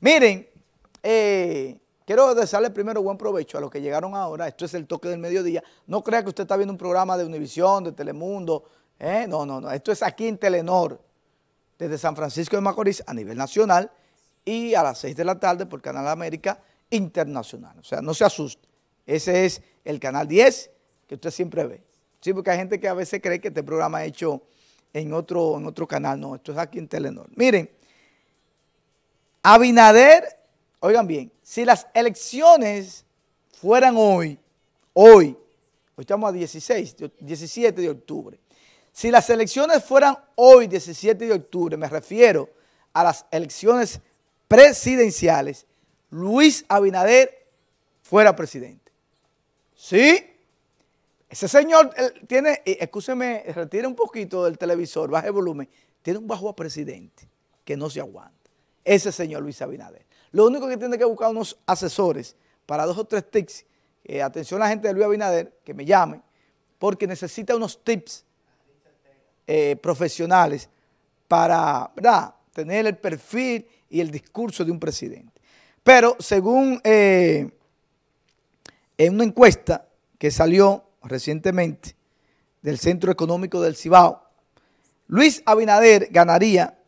Miren, quiero desearle primero buen provecho a los que llegaron ahora. Esto es El Toque del Mediodía. No crea que usted está viendo un programa de Univisión, de Telemundo. No, no, no. Esto es aquí en Telenor, desde San Francisco de Macorís a nivel nacional y a las 6 de la tarde por Canal América Internacional. O sea, no se asuste. Ese es el Canal 10 que usted siempre ve. Sí, porque hay gente que a veces cree que este programa es hecho en otro canal. No, esto es aquí en Telenor. Miren, Abinader, oigan bien, si las elecciones fueran hoy estamos a 17 de octubre, si las elecciones fueran hoy, 17 de octubre, me refiero a las elecciones presidenciales, Luis Abinader fuera presidente. ¿Sí? Ese señor tiene, excúseme, retire un poquito del televisor, baje el volumen, tiene un bajo a presidente que no se aguanta. Ese señor Luis Abinader. Lo único que tiene que buscar unos asesores para 2 o 3 tips. Atención a la gente de Luis Abinader, que me llamen, porque necesita unos tips profesionales para, ¿verdad?, tener el perfil y el discurso de un presidente. Pero según en una encuesta que salió recientemente del Centro Económico del Cibao, Luis Abinader ganaría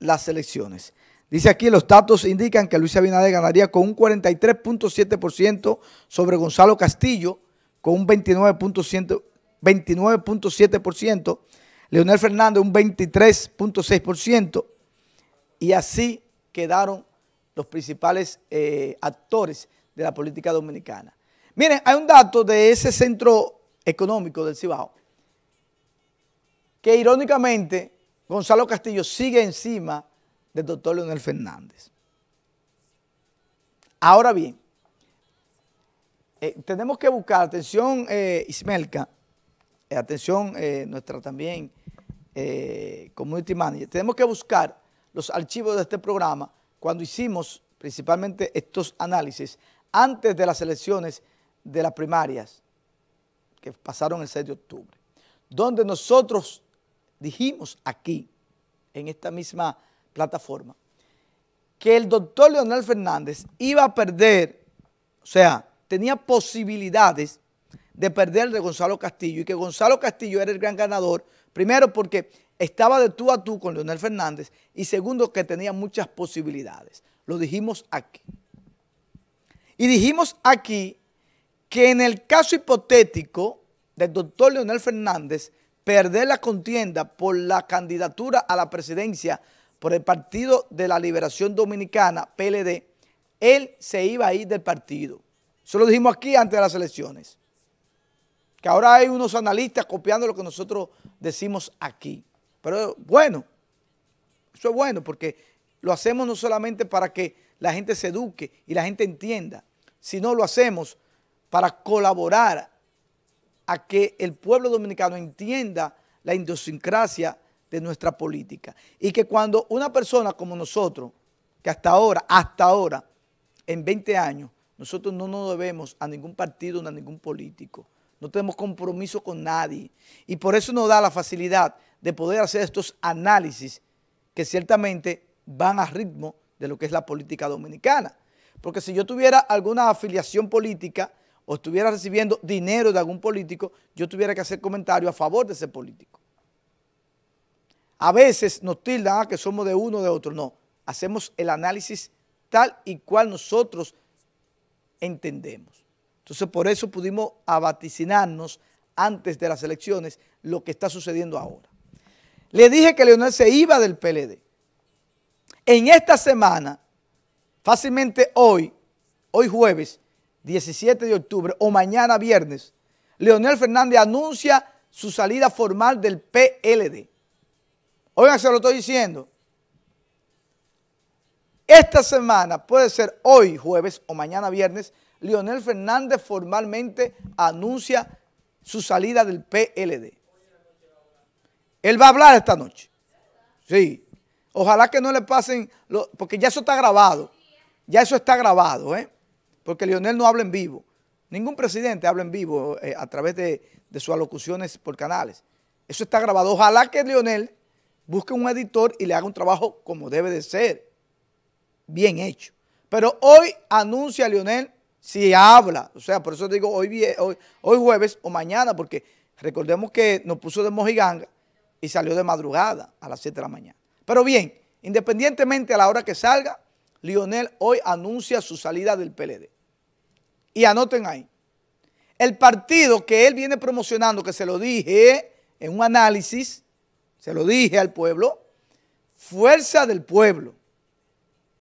las elecciones. Dice aquí, los datos indican que Luis Abinader ganaría con un 43.7% sobre Gonzalo Castillo, con un 29.7%, Leonel Fernández un 23.6%, y así quedaron los principales actores de la política dominicana. Miren, hay un dato de ese Centro Económico del Cibao, que irónicamente Gonzalo Castillo sigue encima del doctor Leonel Fernández. Ahora bien, tenemos que buscar, atención Ismelka, atención nuestra también community manager, tenemos que buscar los archivos de este programa cuando hicimos principalmente estos análisis antes de las elecciones de las primarias que pasaron el 6 de octubre, donde nosotros dijimos aquí, en esta misma plataforma, que el doctor Leonel Fernández iba a perder, o sea, tenía posibilidades de perder de Gonzalo Castillo, y que Gonzalo Castillo era el gran ganador, primero porque estaba de tú a tú con Leonel Fernández, y segundo que tenía muchas posibilidades. Lo dijimos aquí. Y dijimos aquí que en el caso hipotético del doctor Leonel Fernández perder la contienda por la candidatura a la presidencia por el Partido de la Liberación Dominicana, PLD, él se iba a ir del partido. Eso lo dijimos aquí antes de las elecciones. Que ahora hay unos analistas copiando lo que nosotros decimos aquí. Pero bueno, eso es bueno porque lo hacemos no solamente para que la gente se eduque y la gente entienda, sino lo hacemos para colaborar a que el pueblo dominicano entienda la idiosincrasia de nuestra política, y que cuando una persona como nosotros, que hasta ahora, en 20 años, nosotros no nos debemos a ningún partido ni a ningún político, no tenemos compromiso con nadie, y por eso nos da la facilidad de poder hacer estos análisis que ciertamente van a ritmo de lo que es la política dominicana, porque si yo tuviera alguna afiliación política o estuviera recibiendo dinero de algún político, yo tuviera que hacer comentarios a favor de ese político. A veces nos tildan que somos de uno o de otro. No, hacemos el análisis tal y cual nosotros entendemos. Entonces, por eso pudimos avaticinarnos antes de las elecciones lo que está sucediendo ahora. Le dije que Leonel se iba del PLD. En esta semana, fácilmente hoy jueves, 17 de octubre, o mañana viernes, Leonel Fernández anuncia su salida formal del PLD. Oigan, se lo estoy diciendo. Esta semana, puede ser hoy jueves o mañana viernes, Leonel Fernández formalmente anuncia su salida del PLD. Él va a hablar esta noche. Sí. Ojalá que no le pasen, porque ya eso está grabado. Ya eso está grabado, porque Leonel no habla en vivo. Ningún presidente habla en vivo a través de sus alocuciones por canales. Eso está grabado. Ojalá que Leonel busque un editor y le haga un trabajo como debe de ser. bien hecho. Pero hoy anuncia Leonel, si habla, o sea, por eso digo hoy jueves o mañana, porque recordemos que nos puso de mojiganga y salió de madrugada a las 7 de la mañana. Pero bien, independientemente a la hora que salga, Leonel hoy anuncia su salida del PLD. Y anoten ahí, el partido que él viene promocionando, que se lo dije en un análisis, se lo dije al pueblo, Fuerza del Pueblo.